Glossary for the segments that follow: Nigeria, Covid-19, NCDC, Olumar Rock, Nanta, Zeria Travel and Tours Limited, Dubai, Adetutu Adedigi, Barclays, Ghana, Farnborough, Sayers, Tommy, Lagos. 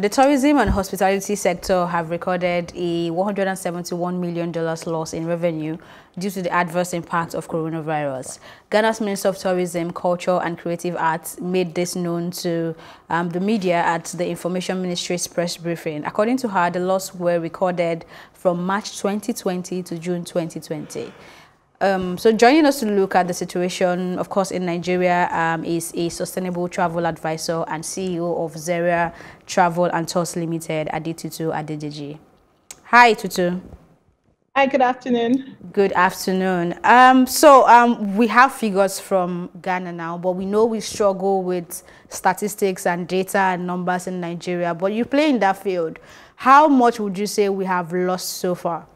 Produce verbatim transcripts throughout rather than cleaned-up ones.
The tourism and hospitality sector have recorded a one hundred seventy-one million dollars loss in revenue due to the adverse impact of coronavirus. Ghana's Minister of Tourism, Culture and Creative Arts made this known to um, the media at the Information Ministry's press briefing. According to her, the losses were recorded from March twenty twenty to June twenty twenty. Um, so joining us to look at the situation, of course, in Nigeria um, is a sustainable travel advisor and C E O of Zeria Travel and Tours Limited, Adetutu Adedigi. Hi, Tutu. Hi, good afternoon. Good afternoon. Um, so um, we have figures from Ghana now, but we know we struggle with statistics and data and numbers in Nigeria, but you play in that field. How much would you say we have lost so far?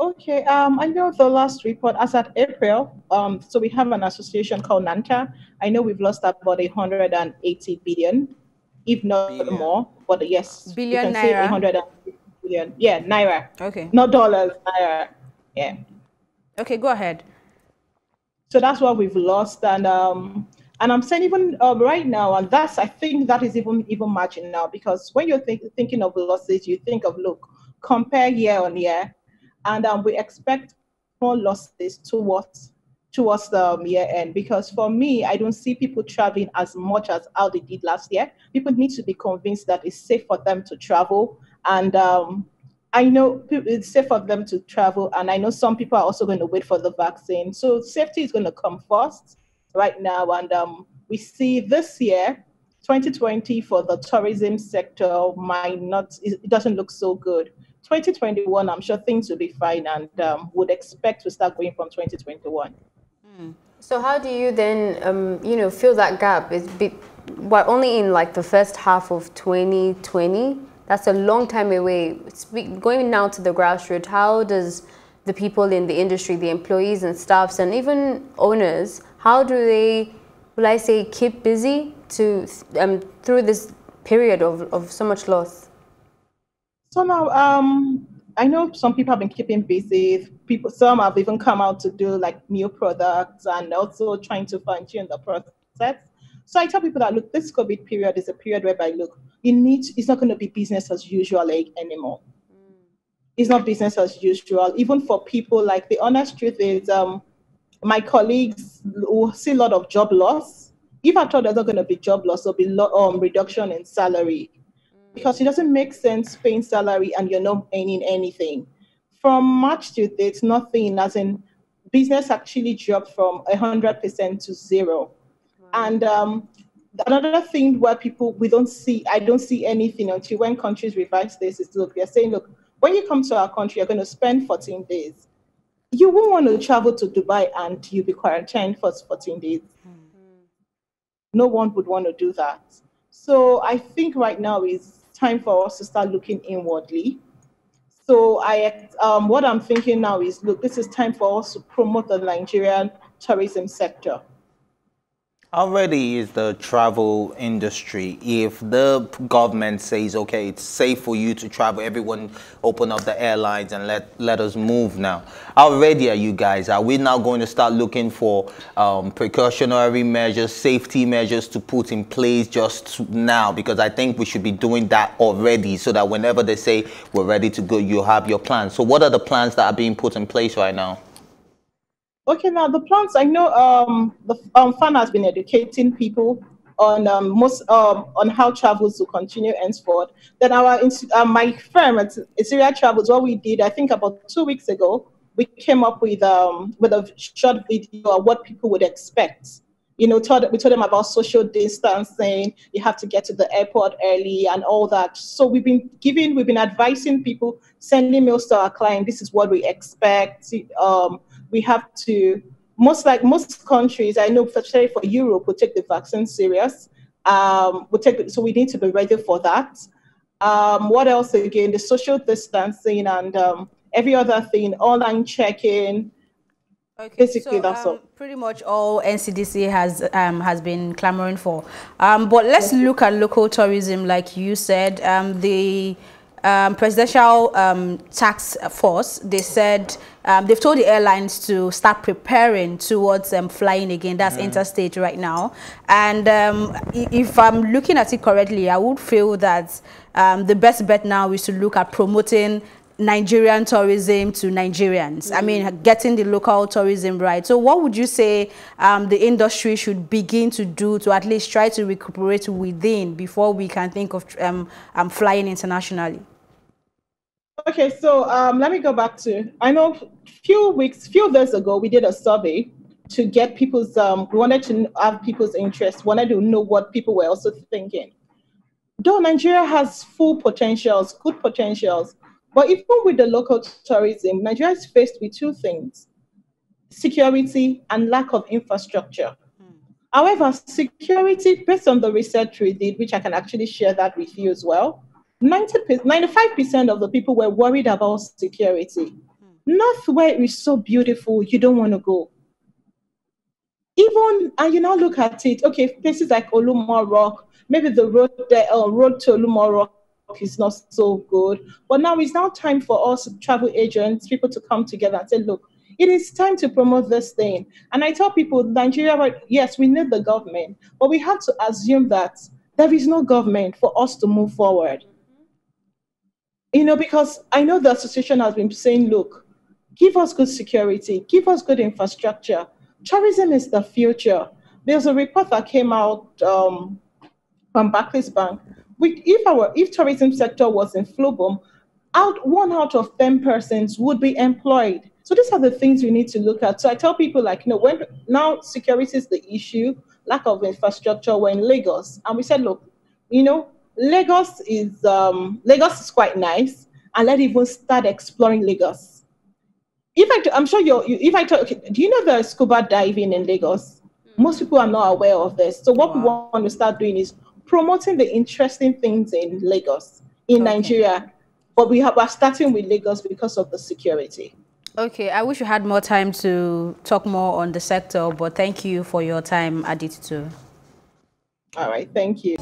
Okay, um, I know the last report as at April, um, so we have an association called Nanta. I know we've lost about one hundred eighty billion, if not billion. more, but yes. Billion naira? one hundred eighty billion. Yeah, naira. Okay. Not dollars, naira. Yeah. Okay, go ahead. So that's what we've lost. And um, and I'm saying even uh, right now, and that's, I think that is even, even marginal now, because when you're th thinking of losses, you think of, look, compare year on year. And um, we expect more losses towards towards the year end, because for me, I don't see people traveling as much as how they did last year. People need to be convinced that it's safe for them to travel, and um, I know it's safe for them to travel. And I know some people are also going to wait for the vaccine, so safety is going to come first right now. And um, we see this year, twenty twenty, for the tourism sector might not. It doesn't look so good. twenty twenty-one, I'm sure things will be fine, and um, would expect to start going from twenty twenty-one. Mm. So how do you then, um, you know, fill that gap? It's be, we're only in like the first half of twenty twenty. That's a long time away. Speak, going now to the grassroots, how does the people in the industry, the employees and staffs and even owners, how do they, will I say, keep busy to um, through this period of, of so much loss? So now, um, I know some people have been keeping busy. People, some have even come out to do like new products and also trying to fine-tune the process. So I tell people that, look, this COVID period is a period whereby, look, you need, it's not going to be business as usual like, anymore. Mm. It's not business as usual. Even for people, like, the honest truth is, um, my colleagues will see a lot of job loss. If at all there's not going to be job loss, there'll be lo um, reduction in salary. Because it doesn't make sense paying salary and you're not earning anything. From March to date, nothing, as in business actually dropped from one hundred percent to zero. Wow. And um, another thing where people, we don't see, I don't see anything until when countries revise this is, look, they're saying, look, when you come to our country, you're going to spend fourteen days. You won't want to travel to Dubai and you'll be quarantined for fourteen days. Mm-hmm. No one would want to do that. So I think right now is time for us to start looking inwardly. So I, um, what I'm thinking now is, look, this is time for us to promote the Nigerian tourism sector. How ready is the travel industry? If the government says, okay, it's safe for you to travel, everyone open up the airlines and let, let us move now. How ready are you guys? Are we now going to start looking for um, precautionary measures, safety measures to put in place just now? Because I think we should be doing that already so that whenever they say we're ready to go, you have your plans. So what are the plans that are being put in place right now? Okay, now the plans, I know um, the um, FAN has been educating people on um, most um, on how travels will continue henceforth. Then our, uh, my firm at Zeria Travels, what we did, I think about two weeks ago, we came up with, um, with a short video of what people would expect. You know, told, we told them about social distancing, you have to get to the airport early and all that. So we've been giving, we've been advising people, sending emails to our client, this is what we expect. Um, We have to, most like most countries, I know, especially for Europe, will take the vaccine serious. Um, we'll take, so we need to be ready for that. Um, what else again? The social distancing and um, every other thing, online check-in. Okay, basically, so, that's um, all. Pretty much all N C D C has um, has been clamoring for. Um, but let's look at local tourism, like you said. Um, the um, presidential um, task force, they said um, they've told the airlines to start preparing towards um, flying again. That's mm. interstate right now. And um, if I'm looking at it correctly, I would feel that um, the best bet now is to look at promoting Nigerian tourism to Nigerians. Mm. I mean, getting the local tourism right. So what would you say um, the industry should begin to do to at least try to recuperate within before we can think of um, um, flying internationally? Okay, so um, let me go back to, I know a few weeks, few days ago, we did a survey to get people's, um, we wanted to have people's interest, wanted to know what people were also thinking. Though Nigeria has full potentials, good potentials, but even with the local tourism, Nigeria is faced with two things, security and lack of infrastructure. Mm. However, security, based on the research we did, which I can actually share that with you as well, ninety-five percent of the people were worried about security. Mm. Not where it's so beautiful, you don't want to go. Even, and you now look at it, okay, places like Olumar Rock, maybe the road, there, uh, road to Olumar Rock is not so good, but now it's now time for us travel agents, people to come together and say, look, it is time to promote this thing. And I tell people, Nigeria, yes, we need the government, but we have to assume that there is no government for us to move forward. You know, because I know the association has been saying, look, give us good security, give us good infrastructure. Tourism is the future. There's a report that came out um, from Barclays Bank. We, if our if tourism sector was in full boom, out one out of ten persons would be employed. So these are the things we need to look at. So I tell people, like, you know, when now security is the issue, lack of infrastructure. We're in Lagos, and we said, look, you know, Lagos is um, Lagos is quite nice, and let's even start exploring Lagos. If I, I'm sure you're, you, if I talk, okay, do you know the scuba diving in Lagos? Mm. Most people are not aware of this. So what wow. we want to start doing is promoting the interesting things in Lagos, in okay. Nigeria, but we have, are starting with Lagos because of the security. Okay, I wish you had more time to talk more on the sector, but thank you for your time, Adetutu. All right, thank you.